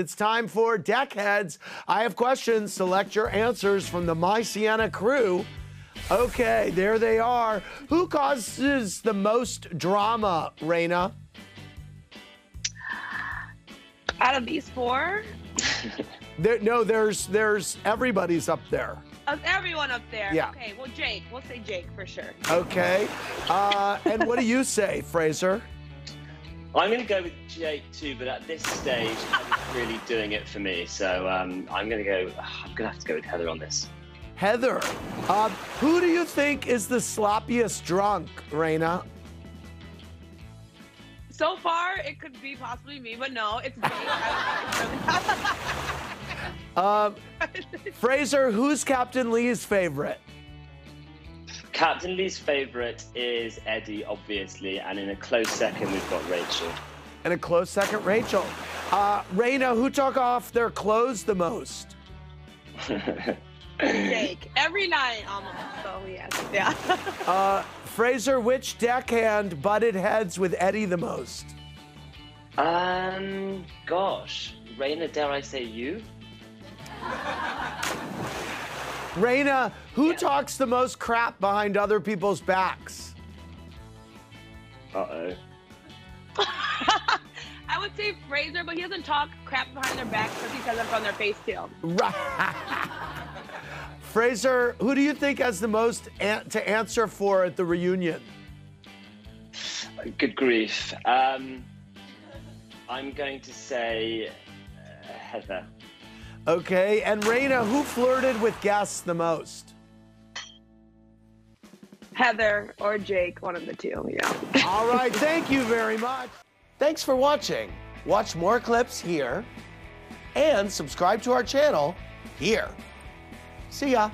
It's time for Deckheads. I have questions. Select your answers from the My Sienna crew. Okay, there they are. Who causes the most drama, Rayna? Out of these four? there's everybody's up there. Everyone up there? Yeah. Okay, well, Jake. We'll say Jake for sure. Okay. And what do you say, Fraser? I'm going to go with Jake too, but at this stage, Heather's really doing it for me. So I'm going to have to go with Heather on this. Heather, who do you think is the sloppiest drunk, Rayna? So far, it could be possibly me, but no, it's me. Fraser, who's Captain Lee's favorite? Captain Lee's favorite is Eddie, obviously, and in a close second, we've got Rachel. In a close second, Rachel. Rayna, who took off their clothes the most? Jake. Every night, almost. So, yes. Yeah. Fraser, which deckhand butted heads with Eddie the most? Gosh. Rayna, dare I say you? Rayna, who talks the most crap behind other people's backs? Uh-oh. I would say Fraser, but he doesn't talk crap behind their backs because he says it from their face, too. Right. Fraser, who do you think has the most to answer for at the reunion? Good grief. I'm going to say Heather. Okay, and Rayna, who flirted with guests the most? Heather or Jake, one of the two, yeah. All right, thank you very much. Thanks for watching. Watch more clips here and subscribe to our channel here. See ya.